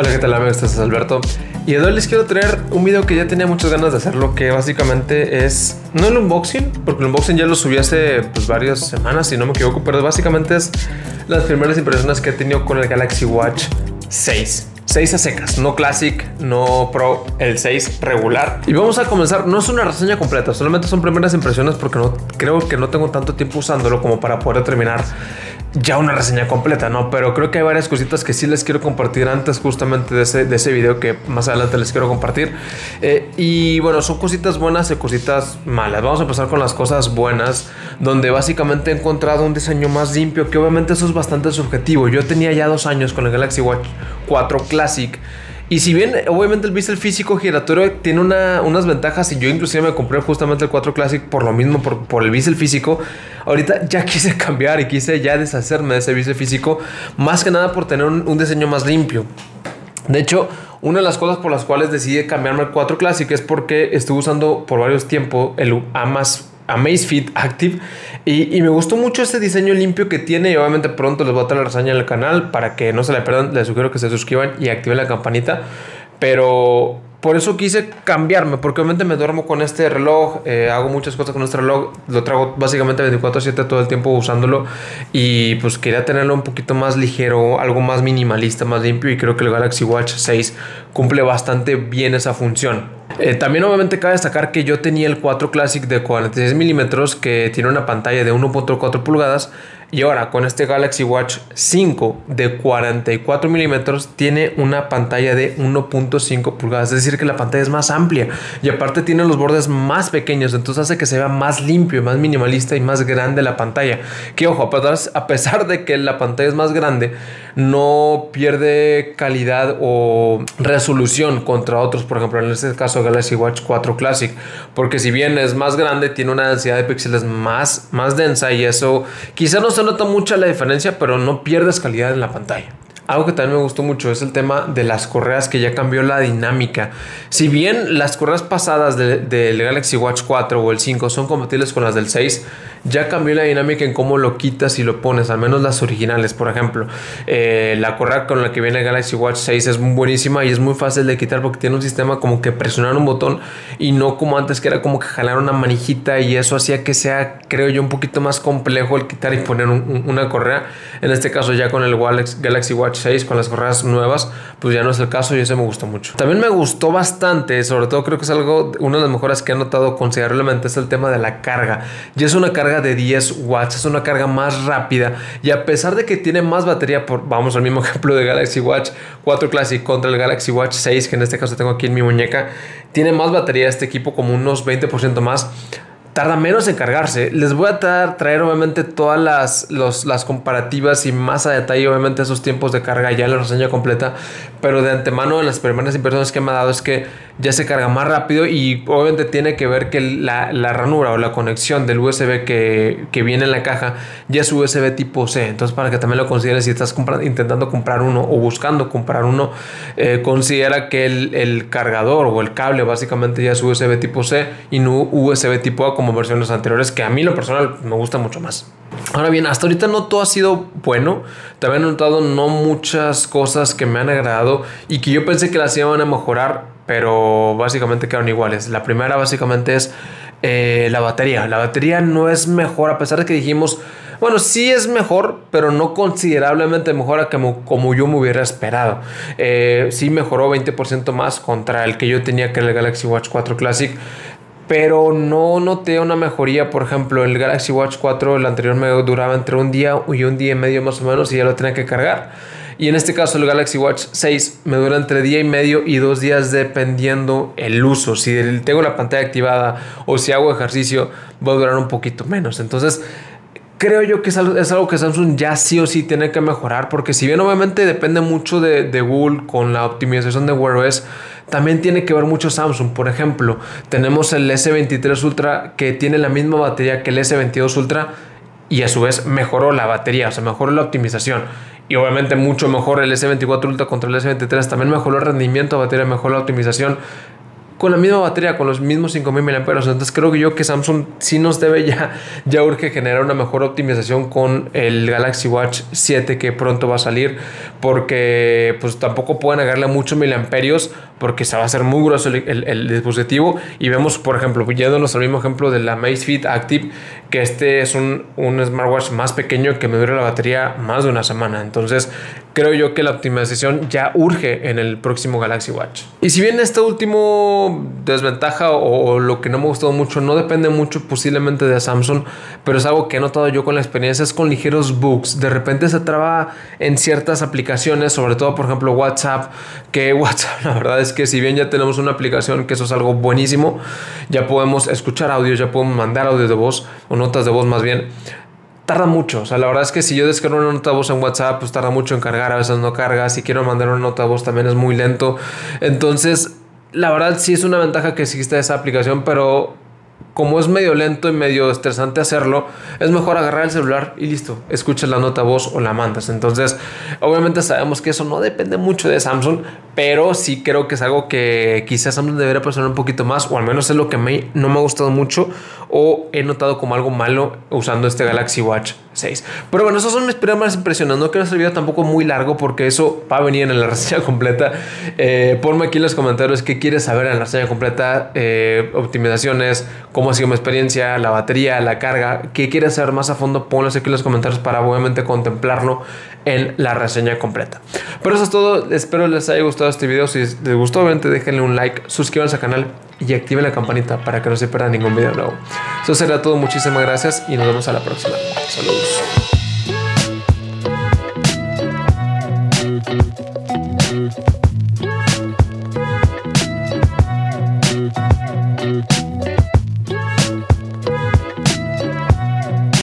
Hola, ¿qué tal amigos? Este es Alberto y hoy les quiero traer un video que ya tenía muchas ganas de hacerlo, que básicamente es no el unboxing, porque el unboxing ya lo subí hace varias semanas si no me equivoco, pero básicamente es las primeras impresiones que he tenido con el Galaxy Watch 6. 6 a secas, no Classic, no Pro, el 6 regular. Y vamos a comenzar, no es una reseña completa, solamente son primeras impresiones porque no creo que no tengo tanto tiempo usándolo como para poder terminar ya una reseña completa, ¿no? Pero creo que hay varias cositas que sí les quiero compartir antes justamente de ese video que más adelante les quiero compartir. Y bueno, son cositas buenas y cositas malas. Vamos a empezar con las cosas buenas, donde básicamente he encontrado un diseño más limpio, que obviamente eso es bastante subjetivo. Yo tenía ya 2 años con el Galaxy Watch 4 Classic. Y si bien obviamente el físico giratorio tiene unas ventajas, y yo inclusive me compré justamente el 4 Classic por lo mismo, por el bisel físico. Ahorita ya quise cambiar y quise ya deshacerme de ese bisel físico, más que nada por tener un diseño más limpio. De hecho, una de las cosas por las cuales decidí cambiarme al 4 Classic es porque estuve usando por varios tiempos el Amazfit Active y me gustó mucho este diseño limpio que tiene, y obviamente pronto les voy a traer la reseña en el canal para que no se la pierdan. Les sugiero que se suscriban y activen la campanita, pero por eso quise cambiarme, porque obviamente me duermo con este reloj, hago muchas cosas con este reloj, lo traigo básicamente 24/7 todo el tiempo usándolo, y pues quería tenerlo un poquito más ligero, algo más minimalista, más limpio, y creo que el Galaxy Watch 6 cumple bastante bien esa función. También obviamente cabe destacar que yo tenía el 4 Classic de 46 milímetros que tiene una pantalla de 1.4 pulgadas, y ahora con este Galaxy Watch 5 de 44 milímetros tiene una pantalla de 1.5 pulgadas, es decir que la pantalla es más amplia y aparte tiene los bordes más pequeños, entonces hace que se vea más limpio, más minimalista y más grande la pantalla. Que ojo, a pesar de que la pantalla es más grande, no pierde calidad o resolución contra otros, por ejemplo en este caso Galaxy Watch 4 Classic, porque si bien es más grande, tiene una densidad de píxeles más densa, y eso quizá no se nota mucho la diferencia, pero no pierdes calidad en la pantalla. Algo que también me gustó mucho es el tema de las correas, que ya cambió la dinámica. Si bien las correas pasadas del Galaxy Watch 4 o el 5 son compatibles con las del 6, ya cambió la dinámica en cómo lo quitas y lo pones, al menos las originales. Por ejemplo, la correa con la que viene el Galaxy Watch 6 es buenísima y es muy fácil de quitar porque tiene un sistema como que presionar un botón y no como antes que era como que jalar una manijita, y eso hacía que sea, creo yo, un poquito más complejo el quitar y poner una correa. En este caso ya con el Galaxy Watch 6 con las correas nuevas pues ya no es el caso, y eso me gustó mucho. También me gustó bastante, sobre todo creo que es algo, una de las mejoras que he notado considerablemente es el tema de la carga. Ya es una carga de 10 watts, es una carga más rápida, y a pesar de que tiene más batería, vamos al mismo ejemplo de Galaxy Watch 4 Classic contra el Galaxy Watch 6, que en este caso tengo aquí en mi muñeca, tiene más batería este equipo, como unos 20% más. Tarda menos en cargarse. Les voy a traer obviamente todas las comparativas y más a detalle obviamente esos tiempos de carga ya en la reseña completa, pero de antemano en las primeras impresiones que me ha dado es que ya se carga más rápido, y obviamente tiene que ver que la ranura o la conexión del USB que viene en la caja ya es USB tipo C, entonces para que también lo consideres si estás intentando comprar uno o buscando comprar uno, considera que el cargador o el cable básicamente ya es USB tipo C y no USB tipo A como versiones anteriores, que a mí lo personal me gusta mucho más. Ahora bien, hasta ahorita no todo ha sido bueno, también he notado no muchas cosas que me han agradado y que yo pensé que las iban a mejorar, pero básicamente quedaron iguales. La primera básicamente es la batería. La batería no es mejor, a pesar de que dijimos, bueno, sí es mejor, pero no considerablemente mejor a como yo me hubiera esperado. Sí mejoró 20% más contra el que yo tenía, que era el Galaxy Watch 4 Classic, pero no noté una mejoría. Por ejemplo, el Galaxy Watch 4, el anterior me duraba entre un día y medio más o menos, y ya lo tenía que cargar. Y en este caso el Galaxy Watch 6 me dura entre 1.5 días y 2 días dependiendo el uso. Si tengo la pantalla activada o si hago ejercicio, va a durar un poquito menos. Entonces creo yo que es algo que Samsung ya sí o sí tiene que mejorar, porque si bien obviamente depende mucho de Google con la optimización de Wear OS, también tiene que ver mucho Samsung. Por ejemplo, tenemos el S23 Ultra que tiene la misma batería que el S22 Ultra y a su vez mejoró la batería, o sea, mejoró la optimización. Y obviamente mucho mejor el S24 Ultra contra el S23, también mejoró el rendimiento de batería, mejoró la optimización. con la misma batería, con los mismos 5000 mAh. Entonces creo que Samsung sí nos debe ya urge generar una mejor optimización con el Galaxy Watch 7 que pronto va a salir, porque pues tampoco pueden agregarle muchos miliamperios porque se va a hacer muy grueso el dispositivo. Y vemos, por ejemplo, yéndonos al mismo ejemplo de la Amazfit Active, que este es un smartwatch más pequeño que me dura la batería más de una semana. Entonces creo yo que la optimización ya urge en el próximo Galaxy Watch. Y si bien este último desventaja o lo que no me gustó mucho no depende mucho posiblemente de Samsung, pero es algo que he notado yo con la experiencia, es con ligeros bugs. De repente se traba en ciertas aplicaciones, sobre todo por ejemplo WhatsApp, que WhatsApp la verdad es que si bien ya tenemos una aplicación, que eso es algo buenísimo, ya podemos escuchar audio, ya podemos mandar audio de voz o notas de voz más bien, tarda mucho. O sea, la verdad es que si yo descargo una nota de voz en WhatsApp, pues tarda mucho en cargar, a veces no carga. Si quiero mandar una nota de voz también es muy lento. Entonces, la verdad sí es una ventaja que existe esa aplicación, pero como es medio lento y medio estresante hacerlo, es mejor agarrar el celular y listo, escuchas la nota voz o la mandas. Entonces, obviamente sabemos que eso no depende mucho de Samsung, pero sí creo que es algo que quizás Samsung debería presionar un poquito más, o al menos es lo que no me ha gustado mucho o he notado como algo malo usando este Galaxy Watch 6. Pero bueno, esas son mis primeras impresiones. No quiero hacer el video tampoco muy largo porque eso va a venir en la reseña completa. Ponme aquí en los comentarios qué quieres saber en la reseña completa, optimizaciones, cómo ha sido mi experiencia, la batería, la carga, qué quieres saber más a fondo. Ponlos aquí en los comentarios para obviamente contemplarlo en la reseña completa. Pero eso es todo, espero les haya gustado este video. Si les gustó, obviamente déjenle un like, suscríbanse al canal y activen la campanita para que no se pierdan ningún video nuevo. Eso será todo, muchísimas gracias y nos vemos a la próxima. Saludos.